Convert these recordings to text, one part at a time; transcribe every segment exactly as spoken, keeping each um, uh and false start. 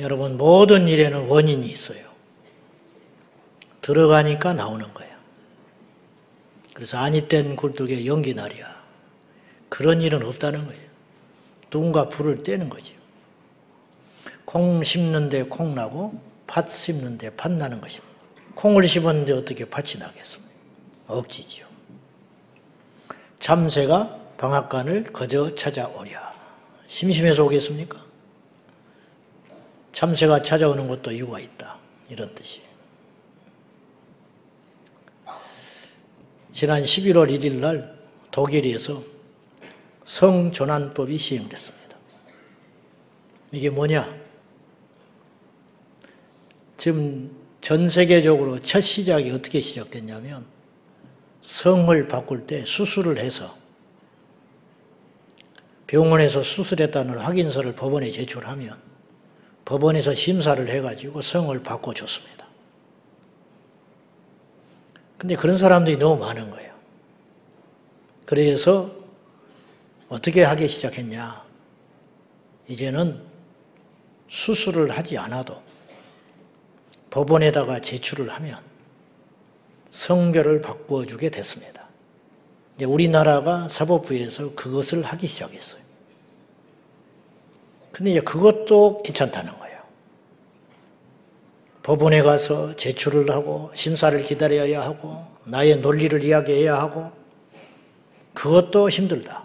여러분, 모든 일에는 원인이 있어요. 들어가니까 나오는 거예요. 그래서 아니 땐 굴뚝에 연기 나랴. 그런 일은 없다는 거예요. 누군가 불을 떼는 거죠. 콩 심는데 콩 나고 팥 심는데 팥 나는 것입니다. 콩을 심었는데 어떻게 팥이 나겠습니까? 억지지요. 참새가 방앗간을 거저 찾아오랴. 심심해서 오겠습니까? 참새가 찾아오는 것도 이유가 있다. 이런 뜻이에요. 지난 십일월 일일 날 독일에서 성조난법이 시행됐습니다. 이게 뭐냐? 지금 전 세계적으로 첫 시작이 어떻게 시작됐냐면 성을 바꿀 때 수술을 해서 병원에서 수술했다는 확인서를 법원에 제출하면 법원에서 심사를 해가지고 성을 바꿔줬습니다. 근데 그런 사람들이 너무 많은 거예요. 그래서 어떻게 하기 시작했냐. 이제는 수술을 하지 않아도 법원에다가 제출을 하면 성별을 바꿔주게 됐습니다. 이제 우리나라가 사법부에서 그것을 하기 시작했어요. 근데 이제 그것도 귀찮다는 거예요. 법원에 가서 제출을 하고 심사를 기다려야 하고 나의 논리를 이야기해야 하고 그것도 힘들다.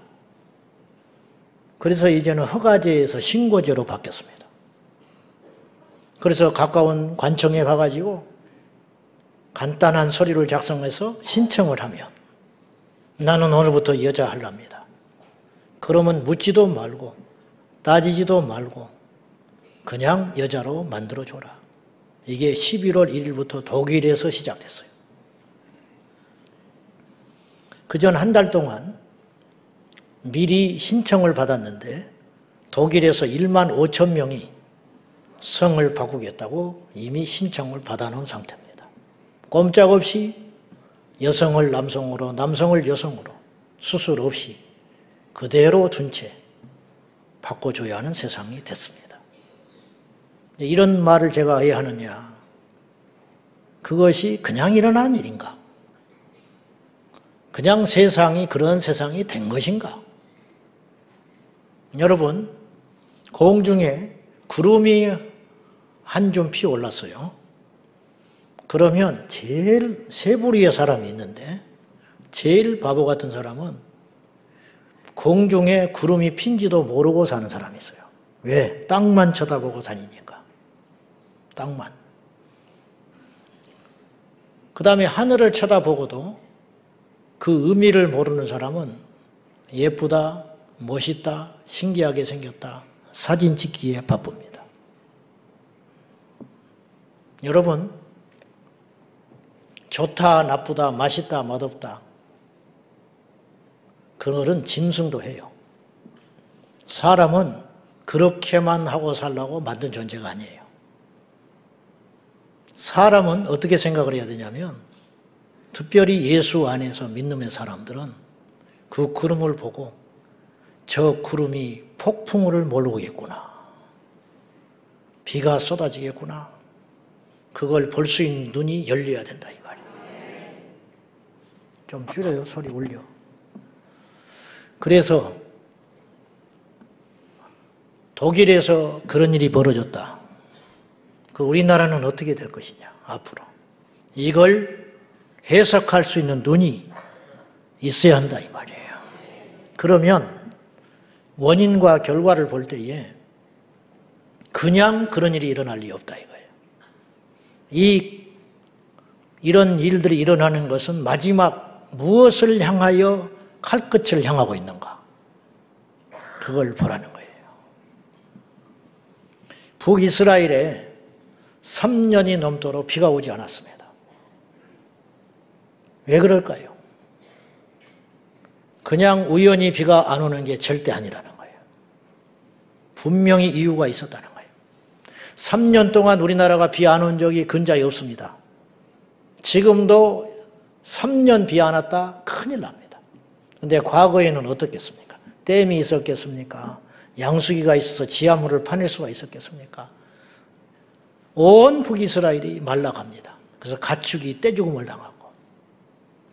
그래서 이제는 허가제에서 신고제로 바뀌었습니다. 그래서 가까운 관청에 가가지고 간단한 서류를 작성해서 신청을 하면 나는 오늘부터 여자 하랍니다. 그러면 묻지도 말고 따지지도 말고 그냥 여자로 만들어줘라. 이게 십일월 일일부터 독일에서 시작됐어요. 그 전 한 달 동안 미리 신청을 받았는데 독일에서 일만 오천 명이 성을 바꾸겠다고 이미 신청을 받아놓은 상태입니다. 꼼짝없이 여성을 남성으로, 남성을 여성으로 수술 없이 그대로 둔 채 바꿔줘야 하는 세상이 됐습니다. 이런 말을 제가 왜 하느냐. 그것이 그냥 일어나는 일인가? 그냥 세상이 그런 세상이 된 것인가? 여러분, 공중에 구름이 한 줌 피 올랐어요. 그러면 제일 세부리의 사람이 있는데 제일 바보 같은 사람은 공중에 구름이 핀지도 모르고 사는 사람이 있어요. 왜? 땅만 쳐다보고 다니니까. 땅만. 그 다음에 하늘을 쳐다보고도 그 의미를 모르는 사람은 예쁘다, 멋있다, 신기하게 생겼다, 사진 찍기에 바쁩니다. 여러분, 좋다, 나쁘다, 맛있다, 맛없다. 그거는 짐승도 해요. 사람은 그렇게만 하고 살라고 만든 존재가 아니에요. 사람은 어떻게 생각을 해야 되냐면 특별히 예수 안에서 믿는 사람들은 그 구름을 보고 저 구름이 폭풍우를 모르겠구나. 비가 쏟아지겠구나. 그걸 볼 수 있는 눈이 열려야 된다 이 말이에요. 좀 줄여요. 소리 올려. 그래서 독일에서 그런 일이 벌어졌다. 그 우리나라는 어떻게 될 것이냐 앞으로. 이걸 해석할 수 있는 눈이 있어야 한다 이 말이에요. 그러면 원인과 결과를 볼 때에 그냥 그런 일이 일어날 리 없다 이거예요. 이, 이런 일들이 일어나는 것은 마지막 무엇을 향하여 칼끝을 향하고 있는가. 그걸 보라는 거예요. 북이스라엘에 삼 년이 넘도록 비가 오지 않았습니다. 왜 그럴까요? 그냥 우연히 비가 안 오는 게 절대 아니라는 거예요. 분명히 이유가 있었다는 거예요. 삼 년 동안 우리나라가 비 안 온 적이 근자에 없습니다. 지금도 삼 년 비 안 왔다? 큰일 납니다. 그런데 과거에는 어떻겠습니까? 댐이 있었겠습니까? 양수기가 있어서 지하물을 파낼 수가 있었겠습니까? 온 북이스라엘이 말라갑니다. 그래서 가축이 떼죽음을 당하고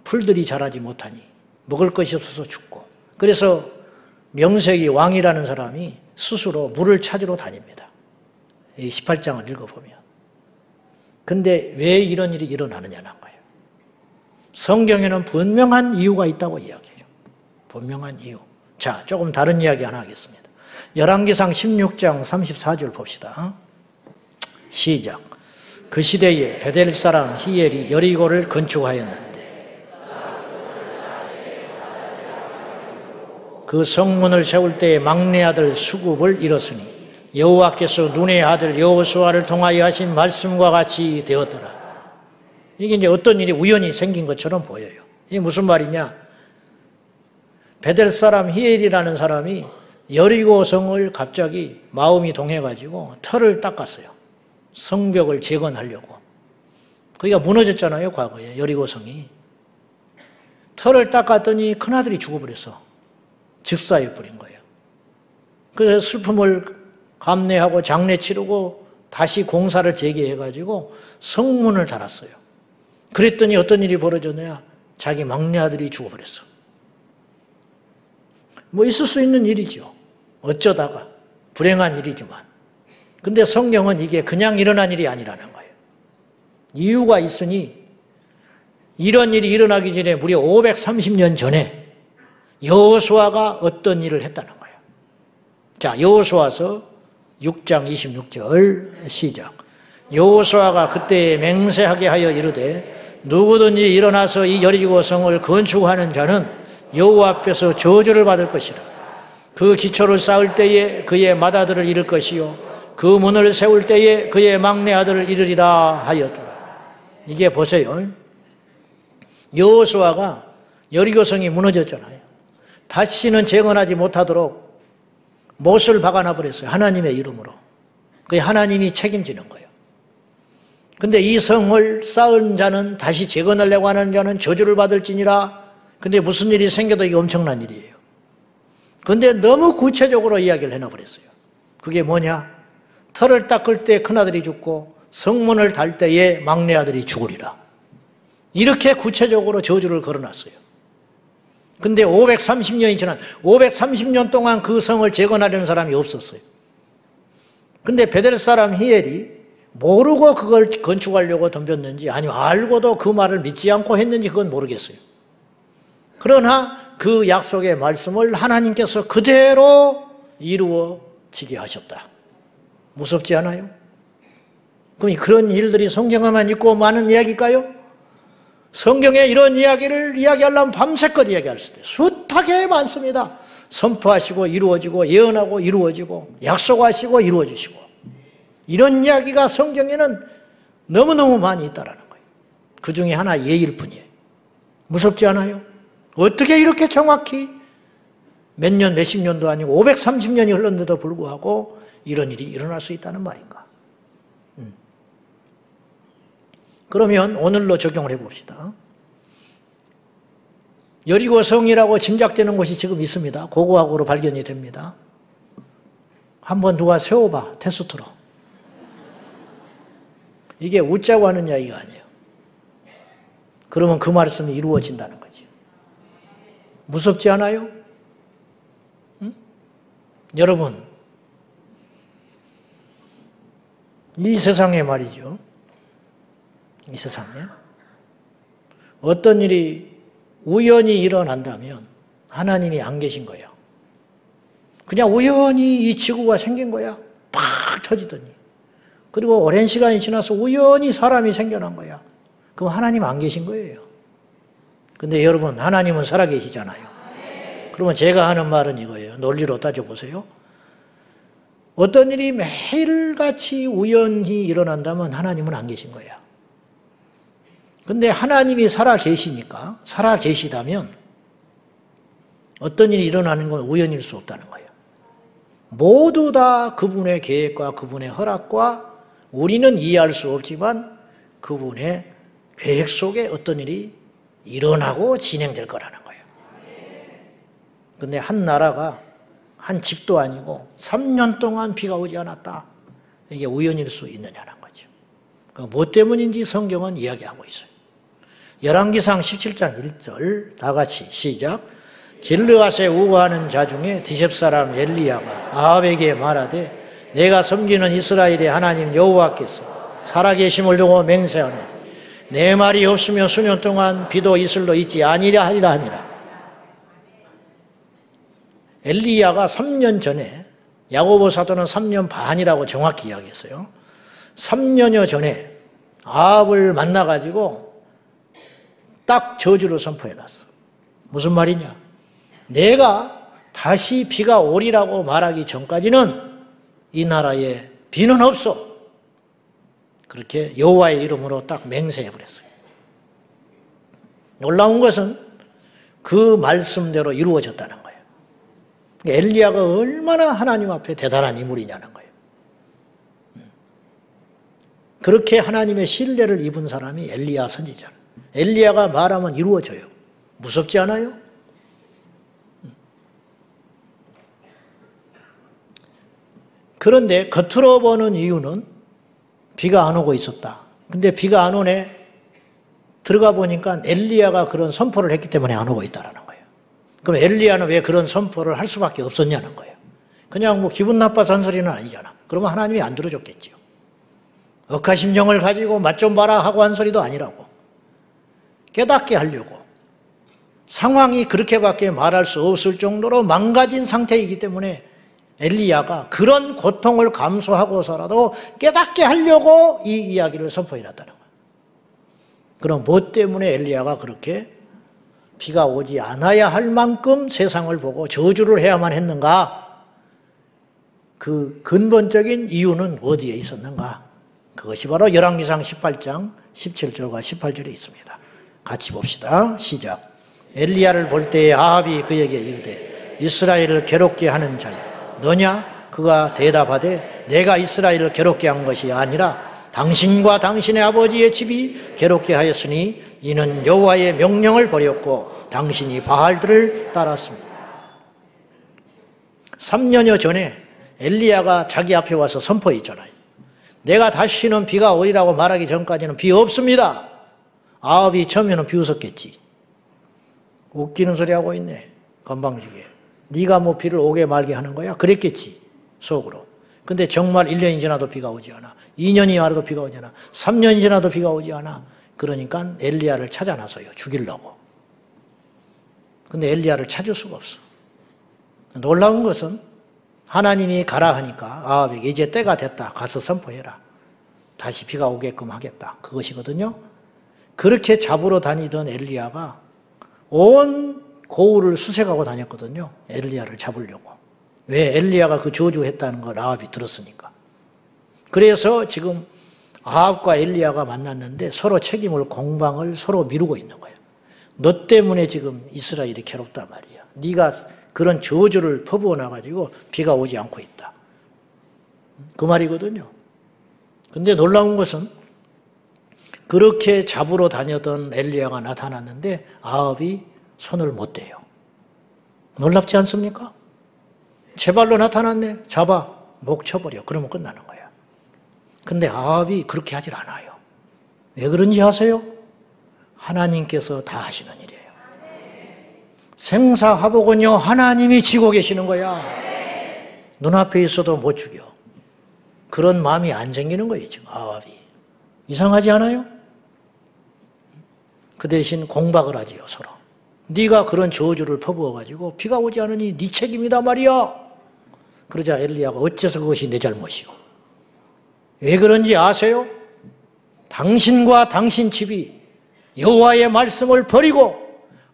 풀들이 자라지 못하니 먹을 것이 없어서 죽고, 그래서 명색이 왕이라는 사람이 스스로 물을 찾으러 다닙니다. 이 십팔 장을 읽어보면. 근데 왜 이런 일이 일어나느냐는 거예요. 성경에는 분명한 이유가 있다고 이야기해요. 분명한 이유. 자, 조금 다른 이야기 하나 하겠습니다. 열왕기상 십육 장 삼십사 절 봅시다. 시작. 그 시대에 베델 사람 히엘이 여리고를 건축하였는데 그 성문을 세울 때에 막내 아들 수굽을 잃었으니 여호와께서 눈의 아들 여호수아를 통하여 하신 말씀과 같이 되었더라. 이게 이제 어떤 일이 우연히 생긴 것처럼 보여요. 이게 무슨 말이냐? 베델 사람 히엘이라는 사람이 여리고성을 갑자기 마음이 동해가지고 털을 닦았어요. 성벽을 재건하려고. 거기가 무너졌잖아요, 과거에. 여리고성이. 털을 닦았더니 큰아들이 죽어버려서 즉사해버린 거예요. 그래서 슬픔을 감내하고 장례 치르고 다시 공사를 재개해가지고 성문을 달았어요. 그랬더니 어떤 일이 벌어졌느냐? 자기 막내 아들이 죽어버렸어. 뭐 있을 수 있는 일이죠. 어쩌다가. 불행한 일이지만. 근데 성경은 이게 그냥 일어난 일이 아니라는 거예요. 이유가 있으니 이런 일이 일어나기 전에 무려 오백삼십 년 전에 여호수아가 어떤 일을 했다는 거예요. 자, 여호수아서 육 장 이십육 절 시작. 여호수아가 그때 맹세하게 하여 이르되 누구든지 일어나서 이 여리고성을 건축하는 자는 여호와 앞에서 저주를 받을 것이라. 그 기초를 쌓을 때에 그의 맏아들을 잃을 것이요 그 문을 세울 때에 그의 막내 아들을 잃으리라 하였더라. 이게 보세요. 여호수아가 여리고성이 무너졌잖아요. 다시는 재건하지 못하도록 못을 박아놔버렸어요. 하나님의 이름으로. 그게 하나님이 책임지는 거예요. 근데 이 성을 쌓은 자는 다시 재건하려고 하는 자는 저주를 받을지니라. 근데 무슨 일이 생겨도 이게 엄청난 일이에요. 근데 너무 구체적으로 이야기를 해놔버렸어요. 그게 뭐냐? 털을 닦을 때 큰아들이 죽고 성문을 달 때에 막내 아들이 죽으리라. 이렇게 구체적으로 저주를 걸어놨어요. 근데 오백삼십 년이 지난, 오백삼십 년 동안 그 성을 재건하려는 사람이 없었어요. 근데 베델 사람 히엘이 모르고 그걸 건축하려고 덤볐는지, 아니면 알고도 그 말을 믿지 않고 했는지 그건 모르겠어요. 그러나 그 약속의 말씀을 하나님께서 그대로 이루어지게 하셨다. 무섭지 않아요? 그럼 그런 일들이 성경에만 있고 많은 이야기일까요? 성경에 이런 이야기를 이야기하려면 밤새껏 이야기할 수 있어요. 숱하게 많습니다. 선포하시고 이루어지고 예언하고 이루어지고 약속하시고 이루어지시고 이런 이야기가 성경에는 너무너무 많이 있다는 거예요. 그 중에 하나 예일 뿐이에요. 무섭지 않아요? 어떻게 이렇게 정확히 몇 년 몇십 년도 아니고 오백삼십 년이 흘렀는데도 불구하고 이런 일이 일어날 수 있다는 말인가? 그러면 오늘로 적용을 해봅시다. 여리고성이라고 짐작되는 곳이 지금 있습니다. 고고학으로 발견이 됩니다. 한번 누가 세워봐, 테스트로. 이게 웃자고 하는 이야기가 아니에요. 그러면 그 말씀이 이루어진다는 거지. 무섭지 않아요? 응? 여러분, 이 세상에 말이죠. 이 세상에 어떤 일이 우연히 일어난다면 하나님이 안 계신 거예요. 그냥 우연히 이 지구가 생긴 거야. 팍 터지더니. 그리고 오랜 시간이 지나서 우연히 사람이 생겨난 거야. 그럼 하나님 안 계신 거예요. 근데 여러분, 하나님은 살아계시잖아요. 그러면 제가 하는 말은 이거예요. 논리로 따져보세요. 어떤 일이 매일같이 우연히 일어난다면 하나님은 안 계신 거야. 근데 하나님이 살아계시니까, 살아계시다면 어떤 일이 일어나는 건 우연일 수 없다는 거예요. 모두 다 그분의 계획과 그분의 허락과 우리는 이해할 수 없지만 그분의 계획 속에 어떤 일이 일어나고 진행될 거라는 거예요. 근데 한 나라가 한 집도 아니고 삼 년 동안 비가 오지 않았다. 이게 우연일 수 있느냐는 거죠. 그 뭐 때문인지 성경은 이야기하고 있어요. 열왕기상 십칠 장 일 절 다 같이 시작. 길르앗에 우거하는 자 중에 디셉 사람 엘리야가 아합에게 말하되 내가 섬기는 이스라엘의 하나님 여호와께서 살아계심을 두고 맹세하노니 내 말이 없으면 수년 동안 비도 이슬로 있지 아니라 하리라 하니라. 엘리야가 삼 년 전에, 야고보 사도는 삼 년 반이라고 정확히 이야기했어요. 삼 년여 전에 아합을 만나가지고 딱 저주로 선포해놨어. 무슨 말이냐? 내가 다시 비가 오리라고 말하기 전까지는 이 나라에 비는 없어. 그렇게 여호와의 이름으로 딱 맹세해버렸어요. 놀라운 것은 그 말씀대로 이루어졌다는 거예요. 엘리야가 얼마나 하나님 앞에 대단한 인물이냐는 거예요. 그렇게 하나님의 신뢰를 입은 사람이 엘리야 선지자. 엘리야가 말하면 이루어져요. 무섭지 않아요? 그런데 겉으로 보는 이유는 비가 안 오고 있었다. 근데 비가 안 오네. 들어가 보니까 엘리야가 그런 선포를 했기 때문에 안 오고 있다라는 거예요. 그럼 엘리야는 왜 그런 선포를 할 수밖에 없었냐는 거예요. 그냥 뭐 기분 나빠서 한 소리는 아니잖아. 그러면 하나님이 안 들어줬겠지요. 억하심정을 가지고 맛 좀 봐라 하고 한 소리도 아니라고. 깨닫게 하려고. 상황이 그렇게밖에 말할 수 없을 정도로 망가진 상태이기 때문에 엘리야가 그런 고통을 감수하고서라도 깨닫게 하려고 이 이야기를 선포해놨다는 거예요. 그럼 뭐 때문에 엘리야가 그렇게 비가 오지 않아야 할 만큼 세상을 보고 저주를 해야만 했는가? 그 근본적인 이유는 어디에 있었는가? 그것이 바로 열왕기상 십팔 장 십칠 절과 십팔 절에 있습니다. 같이 봅시다. 시작. 엘리야를 볼 때에 아합이 그에게 이르되 이스라엘을 괴롭게 하는 자여 너냐? 그가 대답하되 내가 이스라엘을 괴롭게 한 것이 아니라 당신과 당신의 아버지의 집이 괴롭게 하였으니 이는 여호와의 명령을 버렸고 당신이 바알들을 따랐습니다. 삼 년여 전에 엘리야가 자기 앞에 와서 선포했잖아요. 내가 다시는 비가 오리라고 말하기 전까지는 비 없습니다. 아합이 처음에는 비웃었겠지. 웃기는 소리 하고 있네. 건방지게. 네가 뭐 비를 오게 말게 하는 거야? 그랬겠지. 속으로. 근데 정말 일 년이 지나도 비가 오지 않아. 이 년이 지나도 비가 오지 않아. 삼 년이 지나도 비가 오지 않아. 그러니까 엘리야를 찾아 나서요. 죽이려고. 근데 엘리야를 찾을 수가 없어. 놀라운 것은 하나님이 가라 하니까 아합에게 이제 때가 됐다. 가서 선포해라. 다시 비가 오게끔 하겠다. 그것이거든요. 그렇게 잡으러 다니던 엘리야가 온 고을을 수색하고 다녔거든요. 엘리야를 잡으려고. 왜? 엘리야가 그 저주했다는 걸 아합이 들었으니까. 그래서 지금 아합과 엘리야가 만났는데 서로 책임을, 공방을 서로 미루고 있는 거예요. 너 때문에 지금 이스라엘이 괴롭단 말이야. 네가 그런 저주를 퍼부어 놔가지고 비가 오지 않고 있다. 그 말이거든요. 근데 놀라운 것은 그렇게 잡으러 다녔던 엘리야가 나타났는데 아합이 손을 못 대요. 놀랍지 않습니까? 제발로 나타났네. 잡아. 목 쳐버려. 그러면 끝나는 거야. 근데 아합이 그렇게 하질 않아요. 왜 그런지 아세요? 하나님께서 다 하시는 일이에요. 생사화복은요. 하나님이 지고 계시는 거야. 눈앞에 있어도 못 죽여. 그런 마음이 안 생기는 거예요. 지금 아합이. 이상하지 않아요? 그 대신 공박을 하지요. 서로. 네가 그런 저주를 퍼부어가지고 비가 오지 않으니 네 책임이다 말이야. 그러자 엘리야가 어째서 그것이 내 잘못이오. 왜 그런지 아세요? 당신과 당신 집이 여호와의 말씀을 버리고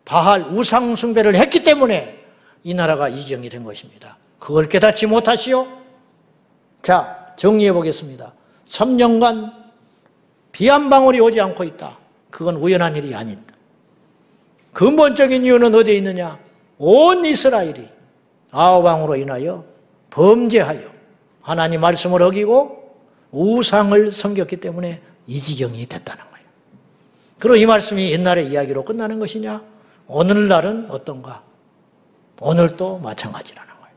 바알 우상 숭배를 했기 때문에 이 나라가 이 지경이 된 것입니다. 그걸 깨닫지 못하시오? 자, 정리해 보겠습니다. 삼 년간 비 한 방울이 오지 않고 있다. 그건 우연한 일이 아니다. 근본적인 이유는 어디에 있느냐? 온 이스라엘이 아합 왕으로 인하여 범죄하여 하나님 말씀을 어기고 우상을 섬겼기 때문에 이 지경이 됐다는 거예요. 그럼 이 말씀이 옛날의 이야기로 끝나는 것이냐? 오늘날은 어떤가? 오늘도 마찬가지라는 거예요.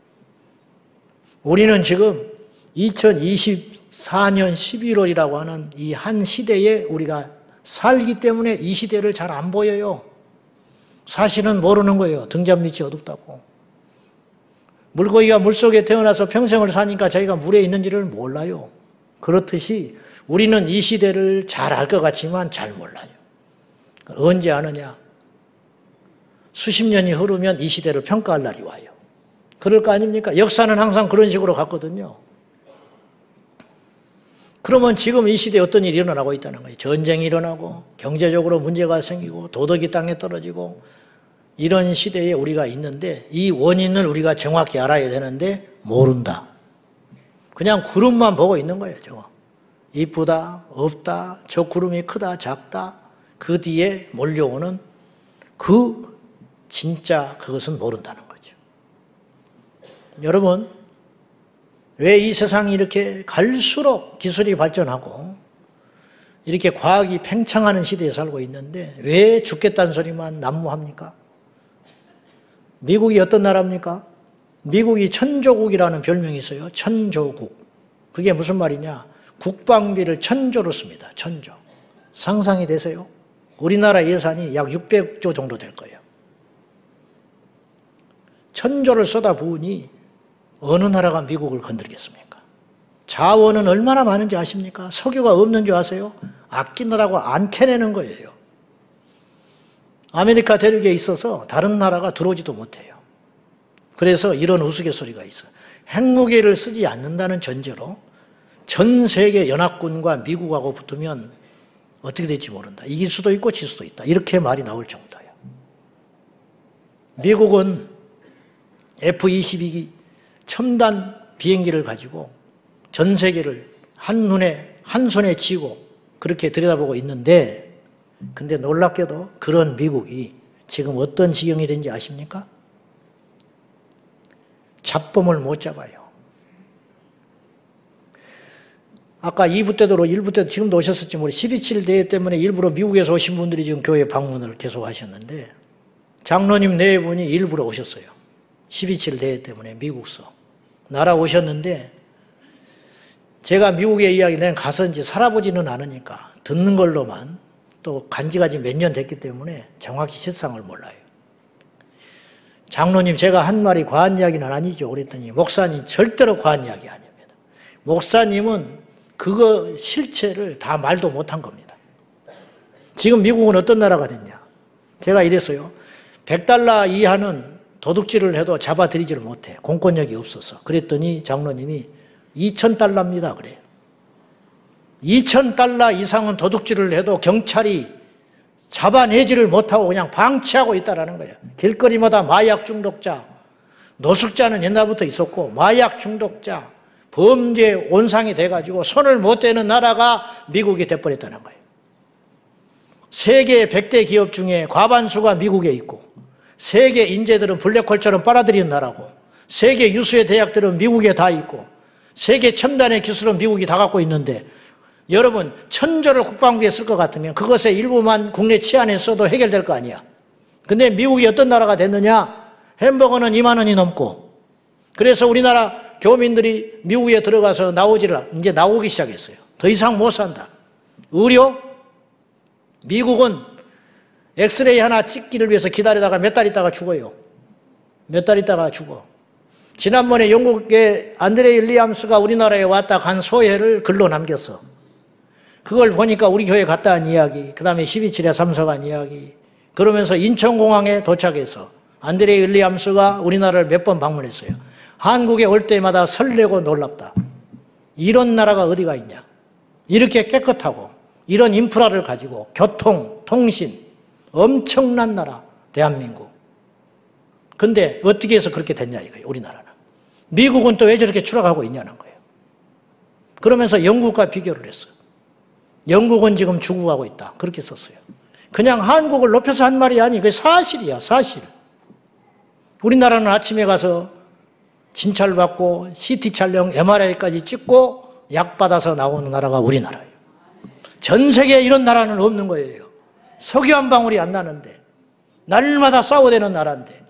우리는 지금 이천이십삼 년 사년 십일월이라고 하는 이 한 시대에 우리가 살기 때문에 이 시대를 잘 안 보여요. 사실은 모르는 거예요. 등잔밑이 어둡다고. 물고기가 물속에 태어나서 평생을 사니까 자기가 물에 있는지를 몰라요. 그렇듯이 우리는 이 시대를 잘 알 것 같지만 잘 몰라요. 언제 아느냐? 수십 년이 흐르면 이 시대를 평가할 날이 와요. 그럴 거 아닙니까? 역사는 항상 그런 식으로 갔거든요. 그러면 지금 이 시대에 어떤 일이 일어나고 있다는 거예요. 전쟁이 일어나고 경제적으로 문제가 생기고 도덕이 땅에 떨어지고 이런 시대에 우리가 있는데 이 원인을 우리가 정확히 알아야 되는데 모른다. 그냥 구름만 보고 있는 거예요. 저거. 이쁘다, 없다, 저 구름이 크다, 작다. 그 뒤에 몰려오는 그 진짜 그것은 모른다는 거죠. 여러분, 왜 이 세상이 이렇게 갈수록 기술이 발전하고 이렇게 과학이 팽창하는 시대에 살고 있는데 왜 죽겠다는 소리만 난무합니까? 미국이 어떤 나라입니까? 미국이 천조국이라는 별명이 있어요. 천조국. 그게 무슨 말이냐? 국방비를 천조로 씁니다. 천조. 상상이 되세요? 우리나라 예산이 약 육백조 정도 될 거예요. 천조를 쏟아부으니 어느 나라가 미국을 건드리겠습니까? 자원은 얼마나 많은지 아십니까? 석유가 없는 줄 아세요? 아끼느라고 안 캐내는 거예요. 아메리카 대륙에 있어서 다른 나라가 들어오지도 못해요. 그래서 이런 우스갯소리가 있어요. 핵무기를 쓰지 않는다는 전제로 전 세계 연합군과 미국하고 붙으면 어떻게 될지 모른다. 이길 수도 있고 질 수도 있다. 이렇게 말이 나올 정도예요. 미국은 에프 이십이 첨단 비행기를 가지고 전 세계를 한눈에, 한 손에 쥐고 그렇게 들여다보고 있는데 근데 놀랍게도 그런 미국이 지금 어떤 지경이 된지 아십니까? 잡범을 못 잡아요. 아까 이 부 때도 일 부 때도 지금도 오셨을지 모르겠어요. 십이칠 대회 때문에 일부러 미국에서 오신 분들이 지금 교회 방문을 계속 하셨는데 장로님 네 분이 일부러 오셨어요. 십이칠 대회 때문에 미국서 날아오셨는데 제가 미국의 이야기는 가서 이제 살아보지는 않으니까 듣는 걸로만 또 간지가 지금 몇 년 됐기 때문에 정확히 실상을 몰라요. 장로님 제가 한 말이 과한 이야기는 아니죠. 그랬더니 목사님 절대로 과한 이야기 아닙니다. 목사님은 그거 실체를 다 말도 못한 겁니다. 지금 미국은 어떤 나라가 됐냐. 제가 이랬어요. 백 달러 이하는 도둑질을 해도 잡아들이지를 못해. 공권력이 없어서. 그랬더니 장로님이 이천 달러입니다. 그래요. 이천 달러 이상은 도둑질을 해도 경찰이 잡아내지를 못하고 그냥 방치하고 있다라는 거예요. 길거리마다 마약 중독자, 노숙자는 옛날부터 있었고 마약 중독자, 범죄 온상이 돼가지고 손을 못 대는 나라가 미국이 돼버렸다는 거예요. 세계 백 대 기업 중에 과반수가 미국에 있고 세계 인재들은 블랙홀처럼 빨아들이는 나라고 세계 유수의 대학들은 미국에 다 있고 세계 첨단의 기술은 미국이 다 갖고 있는데 여러분 천조를 국방비에 쓸 것 같으면 그것의 일부만 국내 치안에 써도 해결될 거 아니야. 근데 미국이 어떤 나라가 됐느냐. 햄버거는 이만 원이 넘고 그래서 우리나라 교민들이 미국에 들어가서 나오지를 이제 나오기 시작했어요. 더 이상 못 산다. 의료 미국은 엑스레이 하나 찍기를 위해서 기다리다가 몇 달 있다가 죽어요. 몇 달 있다가 죽어. 지난번에 영국의 안드레이 윌리엄스가 우리나라에 왔다 간 소회를 글로 남겼어. 그걸 보니까 우리 교회 갔다 한 이야기, 그 다음에 십이칠에 참석한 이야기. 그러면서 인천공항에 도착해서 안드레이 윌리엄스가 우리나라를 몇 번 방문했어요. 한국에 올 때마다 설레고 놀랍다. 이런 나라가 어디가 있냐. 이렇게 깨끗하고 이런 인프라를 가지고 교통, 통신, 엄청난 나라, 대한민국. 근데 어떻게 해서 그렇게 됐냐 이거예요, 우리나라는. 미국은 또 왜 저렇게 추락하고 있냐는 거예요. 그러면서 영국과 비교를 했어요. 영국은 지금 죽어가고 있다. 그렇게 썼어요. 그냥 한국을 높여서 한 말이 아니, 그게 사실이야, 사실. 우리나라는 아침에 가서 진찰받고 씨티 촬영, 엠알아이까지 찍고 약 받아서 나오는 나라가 우리나라예요. 전 세계에 이런 나라는 없는 거예요. 석유 한 방울이 안 나는데 날마다 싸워대는 나라인데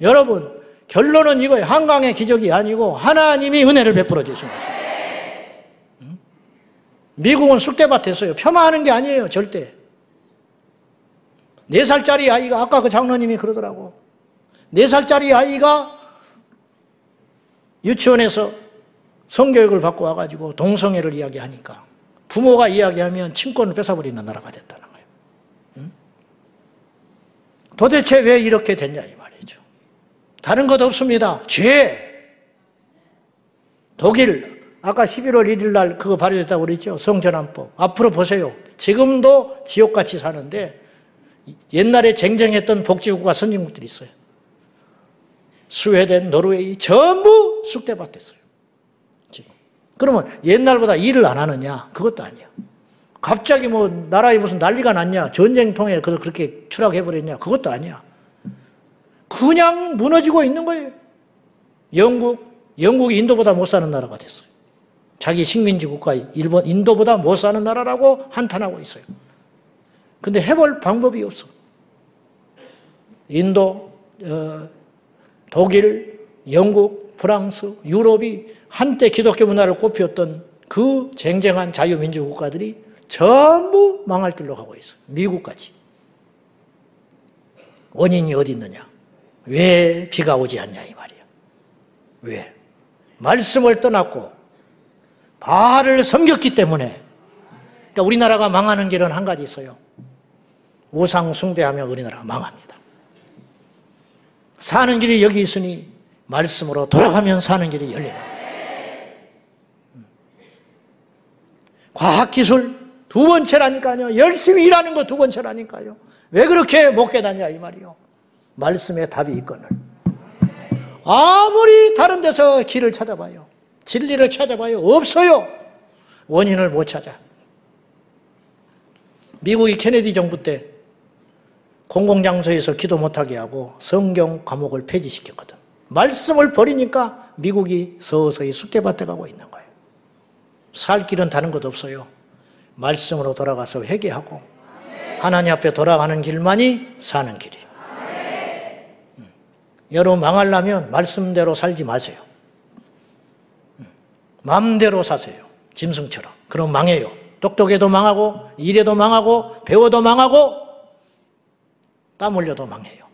여러분 결론은 이거예요. 한강의 기적이 아니고 하나님이 은혜를 베풀어 주신 것입니다. 미국은 쑥대밭에서요. 폄하하는 게 아니에요. 절대. 네 살짜리 아이가 아까 그 장로님이 그러더라고. 네 살짜리 아이가 유치원에서 성교육을 받고 와가지고 동성애를 이야기하니까 부모가 이야기하면 친권을 뺏어버리는 나라가 됐다는 거예요. 응? 도대체 왜 이렇게 됐냐 이 말이죠. 다른 것 없습니다. 죄. 독일 아까 십일월 일일 날 그거 발효됐다고 그랬죠. 성전환법. 앞으로 보세요. 지금도 지옥같이 사는데 옛날에 쟁쟁했던 복지국가 선진국들이 있어요. 스웨덴, 노르웨이 전부 쑥대밭됐어요. 지금. 그러면 옛날보다 일을 안 하느냐? 그것도 아니야. 갑자기 뭐 나라에 무슨 난리가 났냐? 전쟁통에 그렇게 추락해버렸냐? 그것도 아니야. 그냥 무너지고 있는 거예요. 영국, 영국이 인도보다 못 사는 나라가 됐어요. 자기 식민지 국가 일본, 인도보다 못 사는 나라라고 한탄하고 있어요. 근데 해볼 방법이 없어. 인도, 어, 독일, 영국, 프랑스, 유럽이 한때 기독교 문화를 꽃피웠던 그 쟁쟁한 자유민주 국가들이 전부 망할 길로 가고 있어요. 미국까지. 원인이 어디 있느냐? 왜 비가 오지 않냐 이 말이야. 왜? 말씀을 떠났고 바알을 섬겼기 때문에. 그러니까 우리나라가 망하는 길은 한 가지 있어요. 우상 숭배하면 우리나라가 망합니다. 사는 길이 여기 있으니 말씀으로 돌아가면 사는 길이 열립니다. 과학기술 두 번째라니까요. 열심히 일하는 거 두 번째라니까요. 왜 그렇게 못 깨닫냐 이 말이요. 말씀에 답이 있거늘. 아무리 다른 데서 길을 찾아봐요. 진리를 찾아봐요. 없어요. 원인을 못 찾아. 미국이 케네디 정부 때 공공장소에서 기도 못하게 하고 성경 과목을 폐지시켰거든. 말씀을 버리니까 미국이 서서히 쑥대밭에 가고 있는 거예요. 살 길은 다른 것도 없어요. 말씀으로 돌아가서 회개하고 하나님 앞에 돌아가는 길만이 사는 길이에요. 여러분 망하려면 말씀대로 살지 마세요. 마음대로 사세요. 짐승처럼. 그럼 망해요. 똑똑해도 망하고 일해도 망하고 배워도 망하고 땀 흘려도 망해요.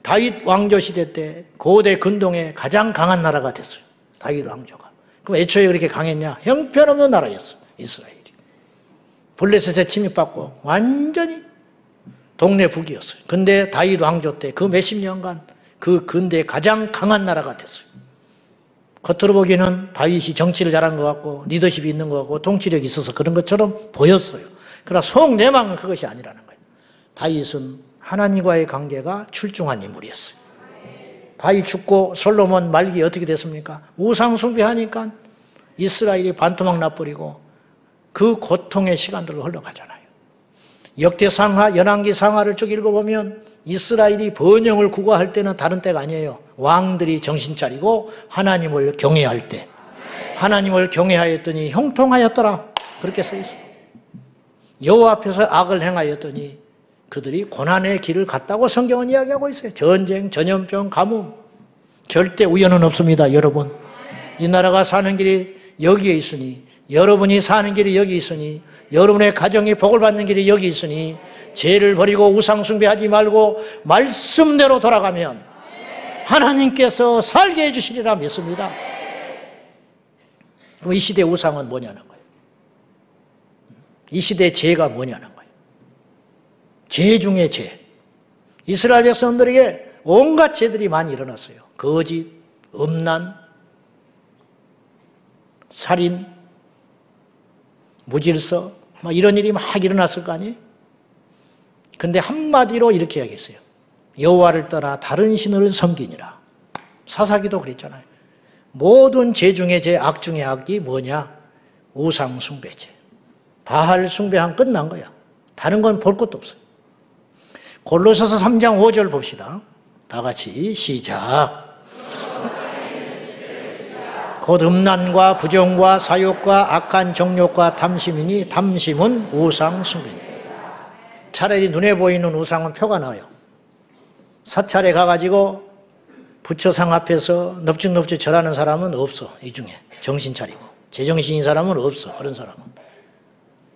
다윗 왕조 시대 때 고대 근동에 가장 강한 나라가 됐어요. 다윗 왕조가. 그럼 애초에 그렇게 강했냐? 형편없는 나라였어. 이스라엘이. 블레셋에 침입받고 완전히 동네 북이었어요. 근데 다윗 왕조 때 그 몇십 년간 그 근대 가장 강한 나라가 됐어요. 겉으로 보기에는 다윗이 정치를 잘한 것 같고 리더십이 있는 것 같고 통치력이 있어서 그런 것처럼 보였어요. 그러나 속 내막은 그것이 아니라는 거예요. 다윗은 하나님과의 관계가 출중한 인물이었어요. 다윗 죽고 솔로몬 말기 어떻게 됐습니까? 우상 숭배하니까 이스라엘이 반토막 나버리고 그 고통의 시간들로 흘러가잖아요. 역대상하, 열왕기상하를 쭉 읽어보면 이스라엘이 번영을 구가할 때는 다른 때가 아니에요. 왕들이 정신 차리고 하나님을 경외할 때. 하나님을 경외하였더니 형통하였더라. 그렇게 써있어요. 여호와 앞에서 악을 행하였더니 그들이 고난의 길을 갔다고 성경은 이야기하고 있어요. 전쟁, 전염병, 가뭄. 절대 우연은 없습니다. 여러분. 이 나라가 사는 길이 여기에 있으니 여러분이 사는 길이 여기 있으니 여러분의 가정이 복을 받는 길이 여기 있으니 죄를 버리고 우상 숭배하지 말고 말씀대로 돌아가면 하나님께서 살게 해주시리라 믿습니다. 그럼 이 시대의 우상은 뭐냐는 거예요. 이 시대의 죄가 뭐냐는 거예요. 죄 중에 죄. 이스라엘 백성들에게 온갖 죄들이 많이 일어났어요. 거짓, 음란, 살인, 무질서 막 이런 일이 막 일어났을 거 아니에요? 근데 한마디로 이렇게 이야기했어요. 여호와를 떠나 다른 신을 섬기니라. 사사기도 그랬잖아요. 모든 죄 중에 죄, 악 중에 악이 뭐냐? 우상 숭배죄. 바알 숭배한 끝난 거야. 다른 건 볼 것도 없어요. 골로새서 삼 장 오 절 봅시다. 다 같이 시작. 곧 음란과 부정과 사욕과 악한 정욕과 탐심이니 탐심은 우상 숭배니. 차라리 눈에 보이는 우상은 표가 나요. 사찰에 가가지고 부처상 앞에서 넙죽넙죽 절하는 사람은 없어. 이 중에 정신 차리고 제정신인 사람은 없어. 그런 사람은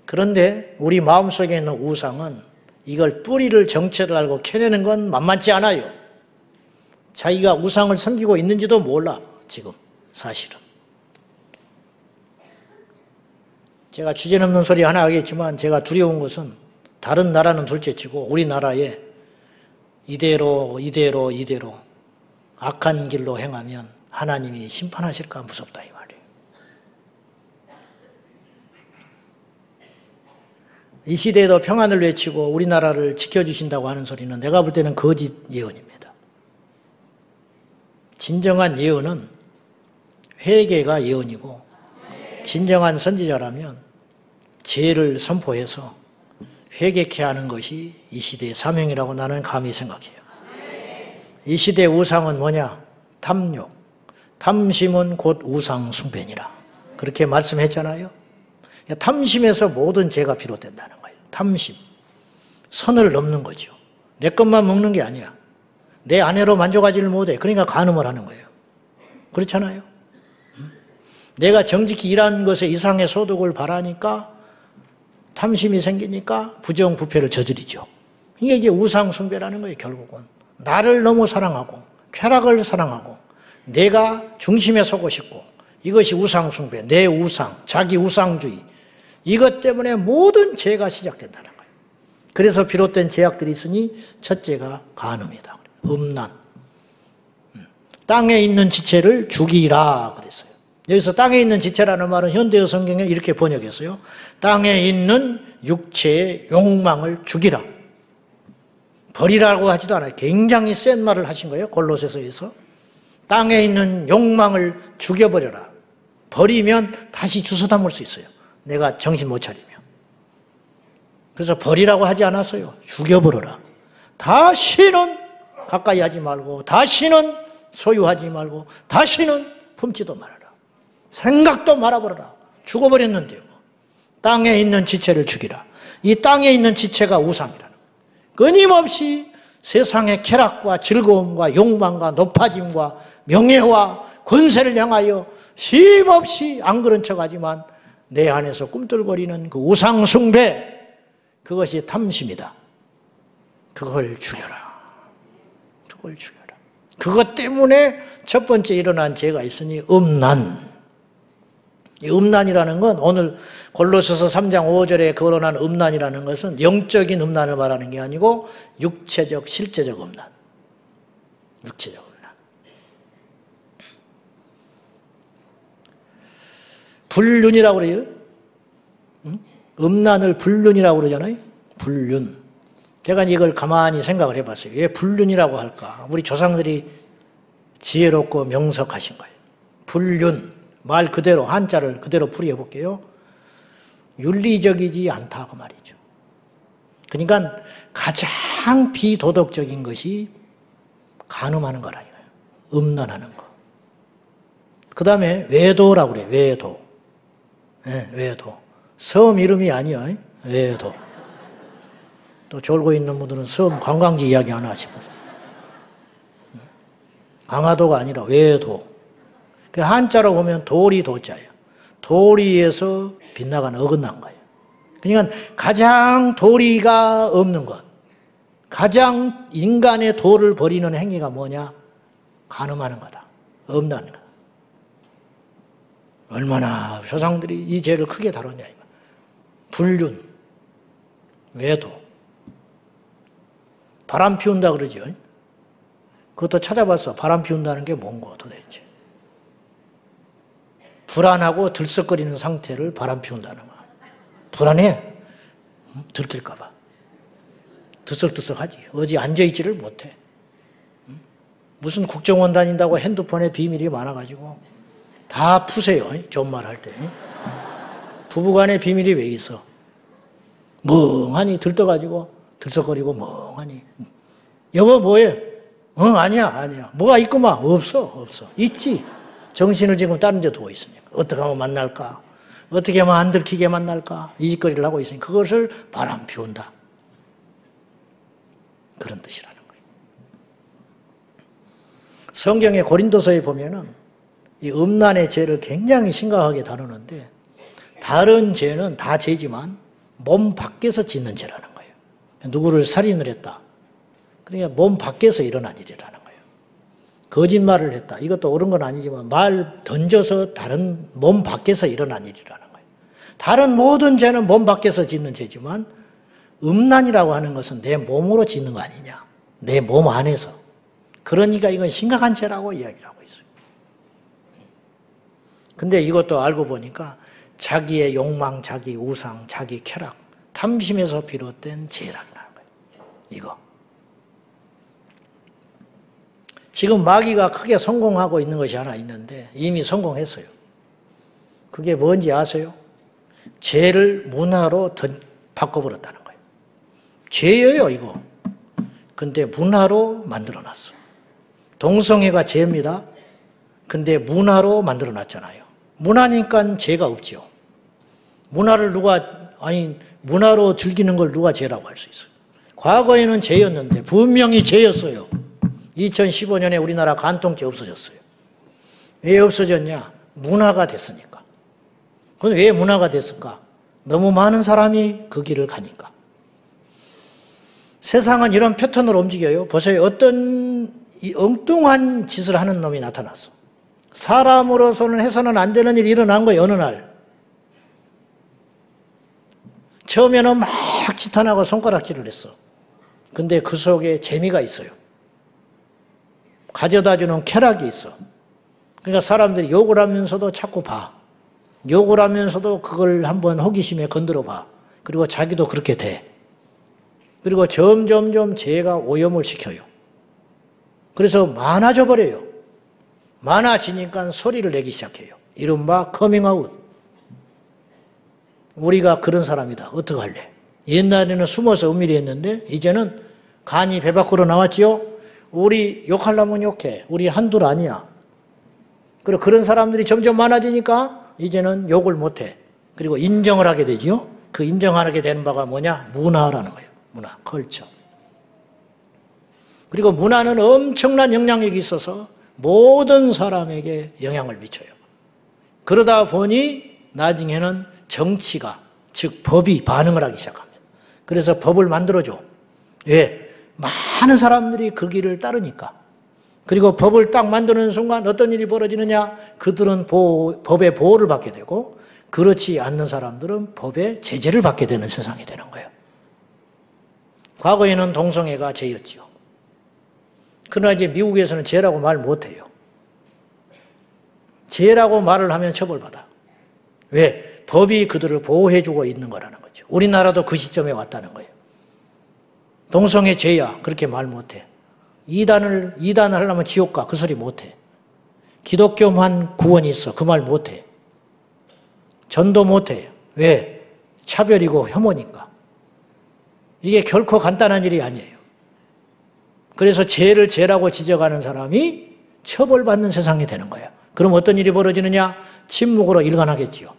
그런데 우리 마음속에 있는 우상은 이걸 뿌리를 정체를 알고 캐내는 건 만만치 않아요. 자기가 우상을 섬기고 있는지도 몰라, 지금 사실은. 제가 주제넘는 소리 하나 하겠지만 제가 두려운 것은 다른 나라는 둘째치고 우리나라에 이대로 이대로 이대로 악한 길로 행하면 하나님이 심판하실까 무섭다 이 말이에요. 이 시대에도 평안을 외치고 우리나라를 지켜주신다고 하는 소리는 내가 볼 때는 거짓 예언입니다. 진정한 예언은 회개가 예언이고 진정한 선지자라면 죄를 선포해서 회개케 하는 것이 이 시대의 사명이라고 나는 감히 생각해요. 이 시대의 우상은 뭐냐? 탐욕. 탐심은 곧 우상 숭배니라. 그렇게 말씀했잖아요. 탐심에서 모든 죄가 비롯된다는 거예요. 탐심. 선을 넘는 거죠. 내 것만 먹는 게 아니야. 내 아내로 만족하지를 못해. 그러니까 간음을 하는 거예요. 그렇잖아요. 내가 정직히 일한 것에 이상의 소득을 바라니까 탐심이 생기니까 부정부패를 저지르죠. 이게 이제 우상숭배라는 거예요. 결국은 나를 너무 사랑하고 쾌락을 사랑하고 내가 중심에 서고 싶고 이것이 우상숭배, 내 우상, 자기 우상주의 이것 때문에 모든 죄가 시작된다는 거예요. 그래서 비롯된 죄악들이 있으니 첫째가 간음이다. 음란. 땅에 있는 지체를 죽이라 그랬어요. 여기서 땅에 있는 지체라는 말은 현대어 성경에 이렇게 번역했어요. 땅에 있는 육체의 욕망을 죽이라. 버리라고 하지도 않아요. 굉장히 센 말을 하신 거예요. 골로새서에서. 땅에 있는 욕망을 죽여버려라. 버리면 다시 주워 담을 수 있어요. 내가 정신 못 차리면. 그래서 버리라고 하지 않았어요. 죽여버려라. 다시는 가까이 하지 말고 다시는 소유하지 말고 다시는 품지도 말아라. 생각도 말아버려라. 죽어버렸는데 뭐. 땅에 있는 지체를 죽이라. 이 땅에 있는 지체가 우상이라는 거예요. 끊임없이 세상의 쾌락과 즐거움과 욕망과 높아짐과 명예와 권세를 향하여 쉼없이 안 그런 척하지만 내 안에서 꿈틀거리는 그 우상 숭배 그것이 탐심이다. 그걸 죽여라. 그걸 죽여라. 그것 때문에 첫 번째 일어난 죄가 있으니 음란. 이 음란이라는 건 오늘 골로새서 삼 장 오 절에 거론한 음란이라는 것은 영적인 음란을 말하는 게 아니고 육체적, 실제적 음란. 육체적 음란. 불륜이라고 그래요. 음란을 불륜이라고 그러잖아요. 불륜. 제가 이걸 가만히 생각을 해봤어요. 왜 불륜이라고 할까? 우리 조상들이 지혜롭고 명석하신 거예요. 불륜. 말 그대로 한자를 그대로 풀이해 볼게요. 윤리적이지 않다 그 말이죠. 그러니까 가장 비도덕적인 것이 간음하는 거라 이거예요. 음란하는 거. 그 다음에 외도라고 그래. 외도. 네, 외도. 섬 이름이 아니야. 외도. 또 졸고 있는 분들은 섬 관광지 이야기 하나 싶어서. 강화도가 아니라 외도. 그 한자로 보면 도리 도자예요. 도리에서 빗나간 어긋난 거예요. 그러니까 가장 도리가 없는 것. 가장 인간의 도를 버리는 행위가 뭐냐? 간음하는 거다. 음란하는 거다. 얼마나 조상들이 이 죄를 크게 다뤘냐. 불륜, 외도. 바람 피운다 그러죠. 그것도 찾아봤어. 바람 피운다는 게 뭔가 도대체. 불안하고 들썩거리는 상태를 바람 피운다는 거. 불안해. 들킬까 봐. 들썩들썩하지. 어디 앉아있지를 못해. 무슨 국정원 다닌다고 핸드폰에 비밀이 많아가지고 다 푸세요. 존말할 때. 부부간의 비밀이 왜 있어. 멍하니 들떠가지고 들썩거리고 멍하니. 여보 뭐해? 응 아니야 아니야. 뭐가 있구만. 없어 없어. 있지. 정신을 지금 다른 데 두고 있습니다. 어떻게 하면 만날까? 어떻게 하면 안 들키게 만날까? 이 짓거리를 하고 있으니 그것을 바람 피운다. 그런 뜻이라는 거예요. 성경의 고린도서에 보면은 이 음란의 죄를 굉장히 심각하게 다루는데 다른 죄는 다 죄지만 몸 밖에서 짓는 죄라는 거예요. 누구를 살인을 했다. 그러니까 몸 밖에서 일어난 일이라는 거예요. 거짓말을 했다. 이것도 옳은 건 아니지만 말 던져서 다른 몸 밖에서 일어난 일이라는 거예요. 다른 모든 죄는 몸 밖에서 짓는 죄지만 음란이라고 하는 것은 내 몸으로 짓는 거 아니냐. 내 몸 안에서. 그러니까 이건 심각한 죄라고 이야기를 하고 있어요. 근데 이것도 알고 보니까 자기의 욕망, 자기 우상, 자기 쾌락, 탐심에서 비롯된 죄라는 거예요. 이거. 지금 마귀가 크게 성공하고 있는 것이 하나 있는데 이미 성공했어요. 그게 뭔지 아세요? 죄를 문화로 던, 바꿔버렸다는 거예요. 죄예요, 이거. 근데 문화로 만들어놨어. 동성애가 죄입니다. 근데 문화로 만들어놨잖아요. 문화니까 죄가 없죠. 문화를 누가, 아니, 문화로 즐기는 걸 누가 죄라고 할 수 있어요. 과거에는 죄였는데 분명히 죄였어요. 이천십오 년에 우리나라 간통죄 없어졌어요. 왜 없어졌냐? 문화가 됐으니까. 그건 왜 문화가 됐을까? 너무 많은 사람이 그 길을 가니까. 세상은 이런 패턴으로 움직여요. 보세요. 어떤 이 엉뚱한 짓을 하는 놈이 나타났어. 사람으로서는 해서는 안 되는 일이 일어난 거예요. 어느 날. 처음에는 막 지탄하고 손가락질을 했어. 근데 그 속에 재미가 있어요. 가져다주는 쾌락이 있어. 그러니까 사람들이 욕을 하면서도 자꾸 봐. 욕을 하면서도 그걸 한번 호기심에 건드려 봐. 그리고 자기도 그렇게 돼. 그리고 점점점 죄가 오염을 시켜요. 그래서 많아져 버려요. 많아지니까 소리를 내기 시작해요. 이른바 커밍아웃. 우리가 그런 사람이다. 어떡할래? 옛날에는 숨어서 은밀히 했는데 이제는 간이 배 밖으로 나왔지요. 우리 욕하려면 욕해. 우리 한둘 아니야. 그리고 그런 사람들이 점점 많아지니까 이제는 욕을 못해. 그리고 인정을 하게 되지요. 그 인정하게 되는 바가 뭐냐? 문화라는 거예요. 문화, 컬처. 그리고 문화는 엄청난 영향력이 있어서 모든 사람에게 영향을 미쳐요. 그러다 보니 나중에는 정치가, 즉 법이 반응을 하기 시작합니다. 그래서 법을 만들어줘. 왜? 많은 사람들이 그 길을 따르니까. 그리고 법을 딱 만드는 순간 어떤 일이 벌어지느냐? 그들은 보호, 법의 보호를 받게 되고 그렇지 않는 사람들은 법의 제재를 받게 되는 세상이 되는 거예요. 과거에는 동성애가 죄였지요. 그러나 이제 미국에서는 죄라고 말 못해요. 죄라고 말을 하면 처벌받아. 왜? 법이 그들을 보호해주고 있는 거라는 거죠. 우리나라도 그 시점에 왔다는 거예요. 동성애 죄야. 그렇게 말 못해. 이단을, 이단을 하려면 지옥 가. 그 소리 못해. 기독교만 구원이 있어. 그 말 못해. 전도 못해. 왜? 차별이고 혐오니까. 이게 결코 간단한 일이 아니에요. 그래서 죄를 죄라고 지적하는 사람이 처벌받는 세상이 되는 거예요. 그럼 어떤 일이 벌어지느냐? 침묵으로 일관하겠지요.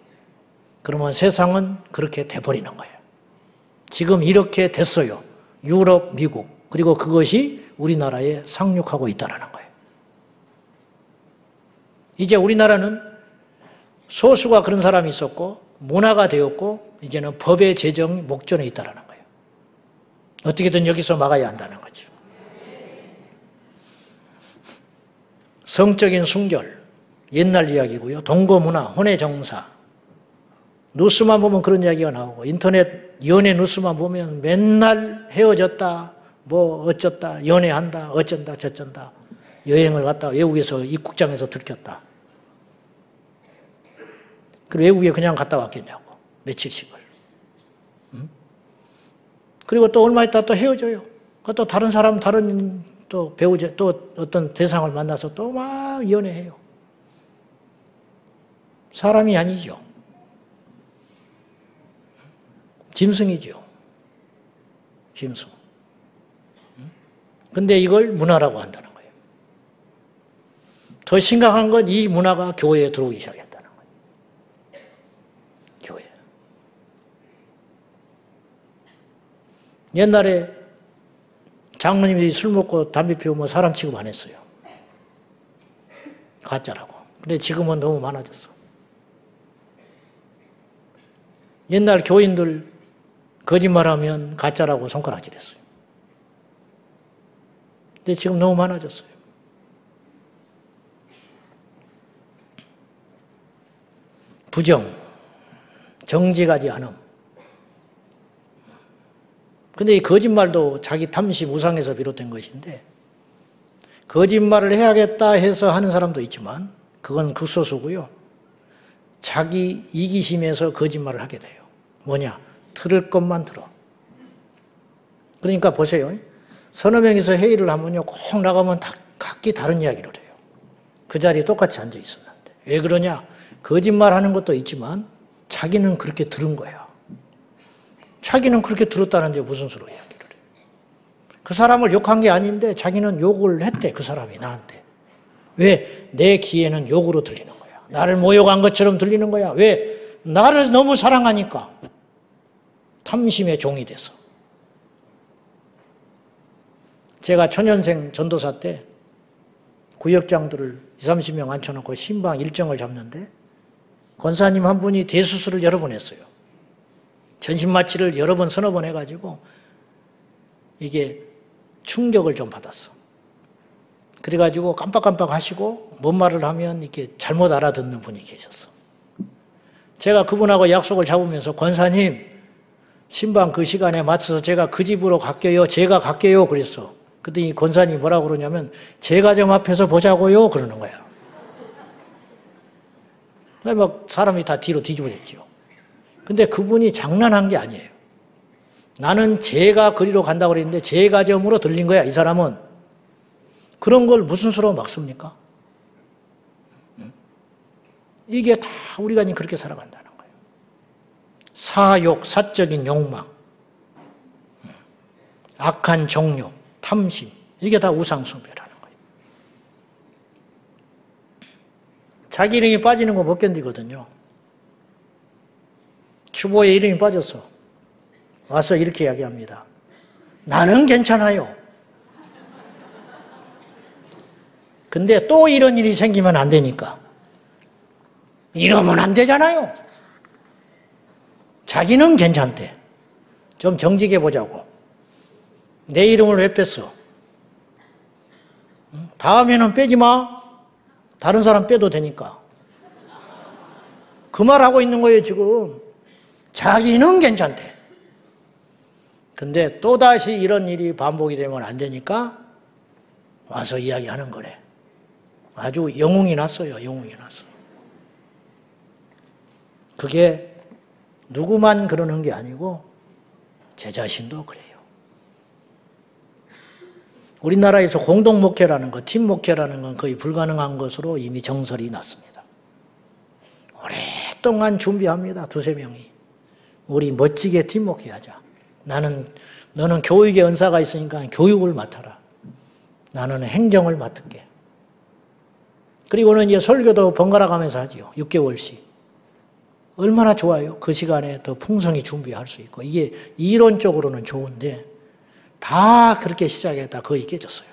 그러면 세상은 그렇게 돼버리는 거예요. 지금 이렇게 됐어요. 유럽, 미국, 그리고 그것이 우리나라에 상륙하고 있다는 거예요. 이제 우리나라는 소수가 그런 사람이 있었고 문화가 되었고 이제는 법의 제정 목전에 있다는 거예요. 어떻게든 여기서 막아야 한다는 거죠. 성적인 순결, 옛날 이야기고요. 동거문화, 혼의 정사. 뉴스만 보면 그런 이야기가 나오고 인터넷 연애 뉴스만 보면 맨날 헤어졌다, 뭐 어쩌다, 연애한다, 어쩐다, 저쩐다, 여행을 갔다, 외국에서 입국장에서 들켰다. 그리고 외국에 그냥 갔다 왔겠냐고, 며칠씩을. 응? 그리고 또 얼마 있다 또 헤어져요. 또 다른 사람, 다른 또 배우자, 또 어떤 대상을 만나서 또 막 연애해요. 사람이 아니죠. 짐승이죠. 짐승. 근데 이걸 문화라고 한다는 거예요. 더 심각한 건 이 문화가 교회에 들어오기 시작했다는 거예요. 교회. 옛날에 장로님들이 술 먹고 담배 피우면 사람 취급 안 했어요. 가짜라고. 근데 지금은 너무 많아졌어. 옛날 교인들 거짓말하면 가짜라고 손가락질했어요. 근데 지금 너무 많아졌어요. 부정, 정직하지 않음. 근데 이 거짓말도 자기 탐심 우상에서 비롯된 것인데 거짓말을 해야겠다 해서 하는 사람도 있지만 그건 극소수고요. 자기 이기심에서 거짓말을 하게 돼요. 뭐냐? 들을 것만 들어. 그러니까 보세요. 서너 명이서 회의를 하면요. 꼭 나가면 다 각기 다른 이야기를 해요. 그 자리에 똑같이 앉아 있었는데. 왜 그러냐? 거짓말하는 것도 있지만 자기는 그렇게 들은 거야. 자기는 그렇게 들었다는데 무슨 수로 이야기를 해요. 그 사람을 욕한 게 아닌데 자기는 욕을 했대. 그 사람이 나한테. 왜? 내 귀에는 욕으로 들리는 거야. 나를 모욕한 것처럼 들리는 거야. 왜? 나를 너무 사랑하니까. 탐심의 종이 돼서. 제가 천연생 전도사 때 구역장들을 이삼십 명 앉혀놓고 신방 일정을 잡는데 권사님 한 분이 대수술을 여러 번 했어요. 전신마취를 여러 번 서너 번 해가지고 이게 충격을 좀 받았어. 그래가지고 깜빡깜빡 하시고 뭔 말을 하면 이렇게 잘못 알아듣는 분이 계셨어. 제가 그분하고 약속을 잡으면서 권사님 신방 그 시간에 맞춰서 제가 그 집으로 갈게요. 제가 갈게요. 그랬어. 그랬더니 권사님이 뭐라고 그러냐면 제가 좀 앞에서 보자고요. 그러는 거야. 막 사람이 다 뒤로 뒤집어졌죠. 근데 그분이 장난한 게 아니에요. 나는 제가 그리로 간다고 그랬는데 제가 점으로 들린 거야. 이 사람은. 그런 걸 무슨 수로 막습니까? 이게 다 우리가 지금 그렇게 살아간다는 거예요. 사욕, 사적인 욕망, 악한 정욕, 탐심, 이게 다 우상숭배라는 거예요. 자기 이름이 빠지는 거 못 견디거든요. 주보에 이름이 빠졌어. 와서 이렇게 이야기합니다. 나는 괜찮아요. 근데 또 이런 일이 생기면 안 되니까. 이러면 안 되잖아요. 자기는 괜찮대. 좀 정직해 보자고. 내 이름을 왜 뺐어? 다음에는 빼지 마. 다른 사람 빼도 되니까. 그 말하고 있는 거예요, 지금. 자기는 괜찮대. 근데 또다시 이런 일이 반복이 되면 안 되니까 와서 이야기하는 거래. 아주 영웅이 났어요. 영웅이 났어. 그게 누구만 그러는 게 아니고 제 자신도 그래요. 우리나라에서 공동 목회라는 거, 팀 목회라는 건 거의 불가능한 것으로 이미 정설이 났습니다. 오랫동안 준비합니다. 두세 명이. 우리 멋지게 팀 목회하자. 나는 너는 교육의 은사가 있으니까 교육을 맡아라. 나는 행정을 맡을게. 그리고는 이제 설교도 번갈아 가면서 하지요. 육 개월씩. 얼마나 좋아요. 그 시간에 더 풍성히 준비할 수 있고. 이게 이론적으로는 좋은데 다 그렇게 시작했다 거의 깨졌어요.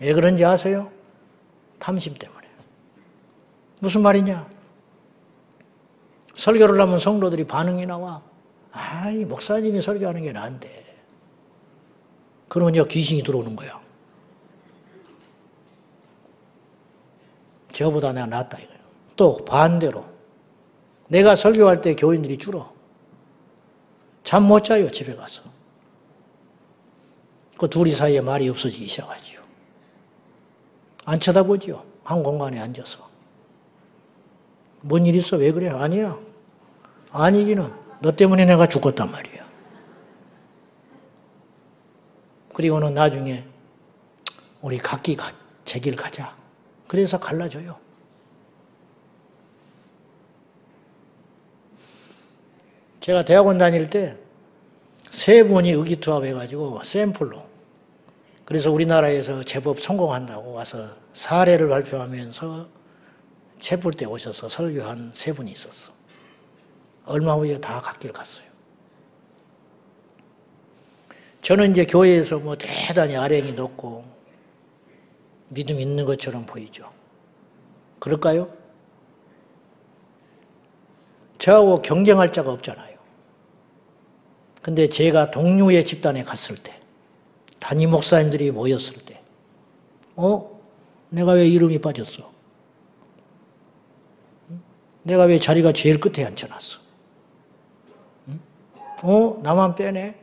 왜 그런지 아세요? 탐심 때문에. 무슨 말이냐? 설교를 하면 성도들이 반응이 나와. 아이, 목사님이 설교하는 게 나은데. 그러면 이제 귀신이 들어오는 거야. 저보다 내가 낫다 이거예요. 또 반대로 내가 설교할 때 교인들이 줄어. 잠 못 자요. 집에 가서. 그 둘이 사이에 말이 없어지기 시작하지요. 안 쳐다보지요. 한 공간에 앉아서. 뭔 일 있어? 왜 그래? 아니야. 아니기는. 너 때문에 내가 죽었단 말이야. 그리고는 나중에 우리 각기 제 길 가자. 그래서 갈라져요. 제가 대학원 다닐 때 세 분이 의기투합해가지고 샘플로 그래서 우리나라에서 제법 성공한다고 와서 사례를 발표하면서 체풀 때 오셔서 설교한 세 분이 있었어. 얼마 후에 다 갓길 갔어요. 저는 이제 교회에서 뭐 대단히 아량이 높고 믿음 있는 것처럼 보이죠. 그럴까요? 저하고 경쟁할 자가 없잖아요. 근데 제가 동료의 집단에 갔을 때, 단임 목사님들이 모였을 때, 어? 내가 왜 이름이 빠졌어? 내가 왜 자리가 제일 끝에 앉혀놨어? 어? 나만 빼네?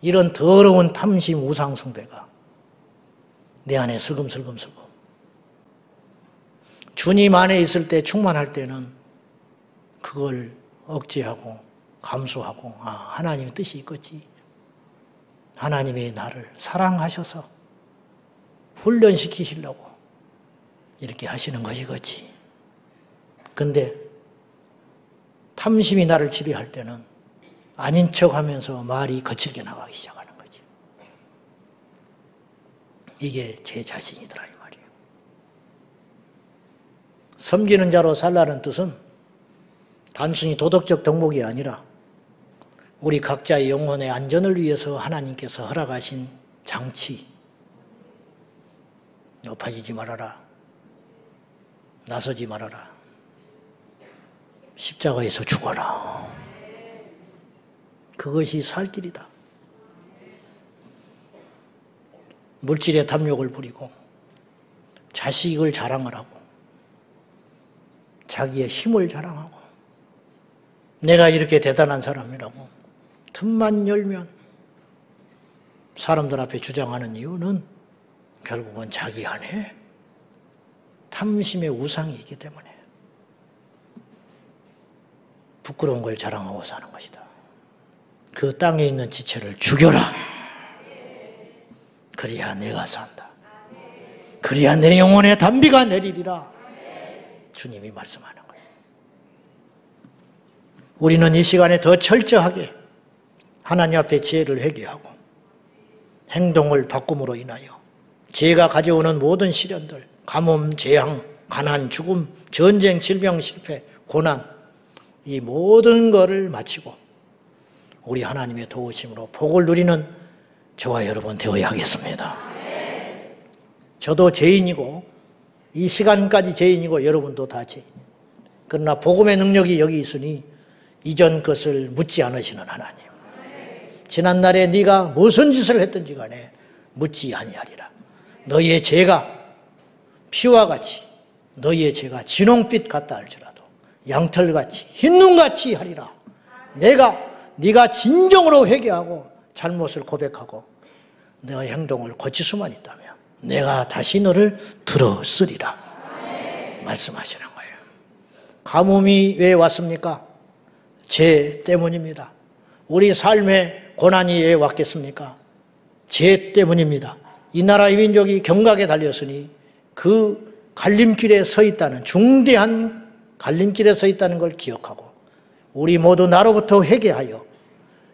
이런 더러운 탐심 우상 숭배가 내 안에 슬금슬금슬금. 주님 안에 있을 때, 충만할 때는 그걸 억제하고 감수하고, 아, 하나님의 뜻이 있겠지. 하나님이 나를 사랑하셔서 훈련시키시려고 이렇게 하시는 것이겠지. 근데 탐심이 나를 지배할 때는 아닌 척하면서 말이 거칠게 나가기 시작하는 거지. 이게 제 자신이더라 이 말이에요. 섬기는 자로 살라는 뜻은 단순히 도덕적 덕목이 아니라 우리 각자의 영혼의 안전을 위해서 하나님께서 허락하신 장치. 높아지지 말아라. 나서지 말아라. 십자가에서 죽어라. 그것이 살 길이다. 물질의 탐욕을 부리고 자식을 자랑을 하고 자기의 힘을 자랑하고 내가 이렇게 대단한 사람이라고 틈만 열면 사람들 앞에 주장하는 이유는 결국은 자기 안에 탐심의 우상이 있기 때문에 부끄러운 걸 자랑하고 사는 것이다. 그 땅에 있는 지체를 죽여라. 그래야 내가 산다. 그래야 내 영혼의 단비가 내리리라. 주님이 말씀하는 거예요. 우리는 이 시간에 더 철저하게 하나님 앞에 지혜를 회개하고 행동을 바꿈으로 인하여 지혜가 가져오는 모든 시련들, 가뭄, 재앙, 가난, 죽음, 전쟁, 질병, 실패, 고난, 이 모든 것을 마치고 우리 하나님의 도우심으로 복을 누리는 저와 여러분 되어야 하겠습니다. 저도 죄인이고 이 시간까지 죄인이고 여러분도 다 죄인입니다. 그러나 복음의 능력이 여기 있으니 이전 것을 묻지 않으시는 하나님, 지난날에 네가 무슨 짓을 했든지 간에 묻지 아니하리라. 너희의 죄가 피와 같이, 너희의 죄가 진홍빛 같다 할지라도 양털같이 흰눈같이 하리라. 내가 네가 진정으로 회개하고 잘못을 고백하고 내가 행동을 고칠 수만 있다면 내가 다시 너를 들어쓰리라. 네. 말씀하시는 거예요. 가뭄이 왜 왔습니까? 죄 때문입니다. 우리 삶에 고난이 왜 왔겠습니까? 죄 때문입니다. 이 나라의 민족이 경각에 달렸으니 그 갈림길에 서 있다는, 중대한 갈림길에 서 있다는 걸 기억하고 우리 모두 나로부터 회개하여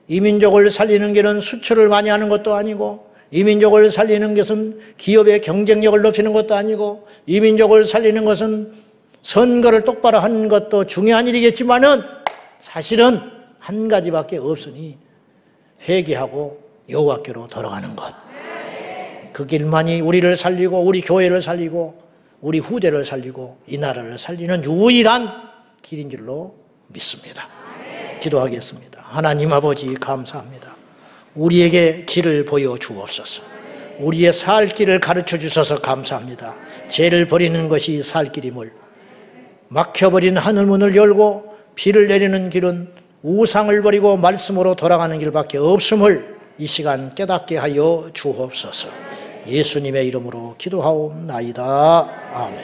이 민족을 살리는 길은 수출을 많이 하는 것도 아니고, 이 민족을 살리는 것은 기업의 경쟁력을 높이는 것도 아니고, 이 민족을 살리는 것은 선거를 똑바로 하는 것도 중요한 일이겠지만은 사실은 한 가지밖에 없으니 회개하고 여호와께로 돌아가는 것. 그 길만이 우리를 살리고 우리 교회를 살리고 우리 후대를 살리고 이 나라를 살리는 유일한 길인 줄로 믿습니다. 기도하겠습니다. 하나님 아버지 감사합니다. 우리에게 길을 보여주옵소서. 우리의 살 길을 가르쳐 주셔서 감사합니다. 죄를 버리는 것이 살 길임을, 막혀버린 하늘문을 열고 비를 내리는 길은 우상을 버리고 말씀으로 돌아가는 길밖에 없음을 이 시간 깨닫게 하여 주옵소서. 예수님의 이름으로 기도하옵나이다. 아멘.